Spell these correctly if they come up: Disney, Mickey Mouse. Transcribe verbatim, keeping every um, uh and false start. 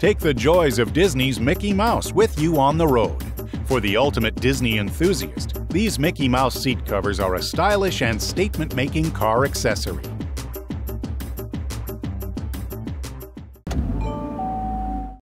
Take the joys of Disney's Mickey Mouse with you on the road. For the ultimate Disney enthusiast, these Mickey Mouse seat covers are a stylish and statement-making car accessory.